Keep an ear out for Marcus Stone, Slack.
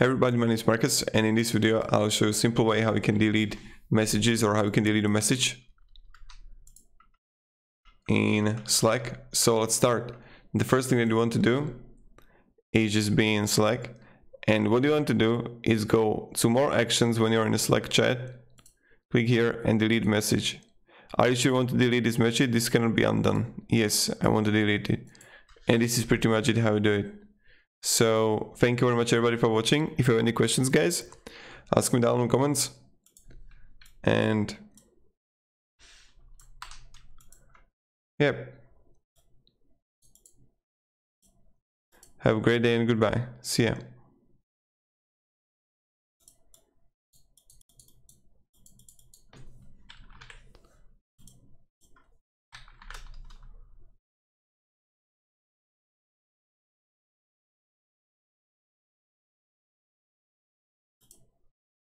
Hey everybody, my name is Marcus, and in this video I'll show you a simple way how you can delete messages or how you can delete a message in Slack. So let's start. The first thing that you want to do is just be in Slack, and what you want to do is go to more actions when you're in a Slack chat, click here and delete message. Are you sure you want to delete this message? This cannot be undone. Yes, I want to delete it. And this is pretty much it how you do it. So thank you very much everybody for watching. If you have any questions, guys, ask me down in the comments, and have a great day and goodbye. See ya.